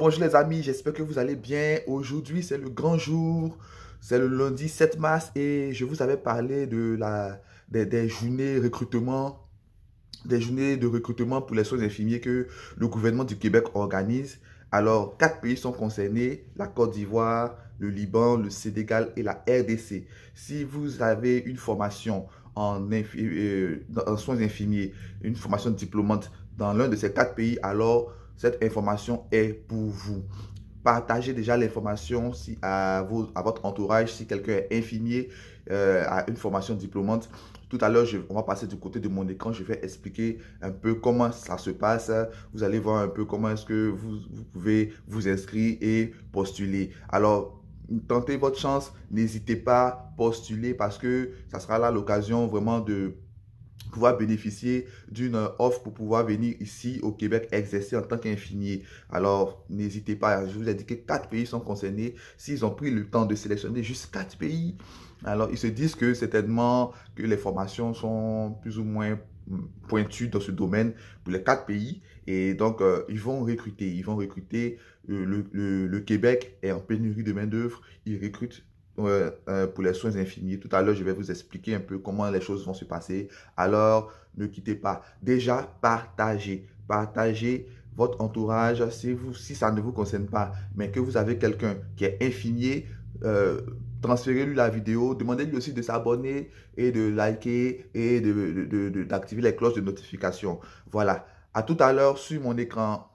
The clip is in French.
Bonjour les amis, j'espère que vous allez bien. Aujourd'hui c'est le grand jour, c'est le lundi 7 mars et je vous avais parlé de des journées recrutement, pour les soins infirmiers que le gouvernement du Québec organise. Alors 4 pays sont concernés, la Côte d'Ivoire, le Liban, le Sénégal et la RDC. Si vous avez une formation en soins infirmiers, une formation diplômante dans l'un de ces 4 pays, alors cette information est pour vous. Partagez déjà l'information à votre entourage si quelqu'un est infirmier, à une formation diplômante. Tout à l'heure, on va passer du côté de mon écran. Je vais expliquer un peu comment ça se passe. Vous allez voir un peu comment est-ce que vous pouvez vous inscrire et postuler. Alors, tentez votre chance. N'hésitez pas à postuler parce que ça sera là l'occasion vraiment de pouvoir bénéficier d'une offre pour pouvoir venir ici au Québec exercer en tant qu'infirmier. Alors, n'hésitez pas, je vous ai dit que 4 pays sont concernés. S'ils ont pris le temps de sélectionner juste 4 pays, alors ils se disent que certainement que les formations sont plus ou moins pointues dans ce domaine pour les 4 pays. Et donc, ils vont recruter. Le Québec est en pénurie de main-d'œuvre, ils recrutent pour les soins infirmiers. Tout à l'heure, je vais vous expliquer un peu comment les choses vont se passer. Alors, ne quittez pas. Déjà, partagez votre entourage. Si ça ne vous concerne pas, mais que vous avez quelqu'un qui est infirmier, transférez-lui la vidéo. Demandez-lui aussi de s'abonner et de liker et d'activer les cloches de notification. Voilà. À tout à l'heure sur mon écran.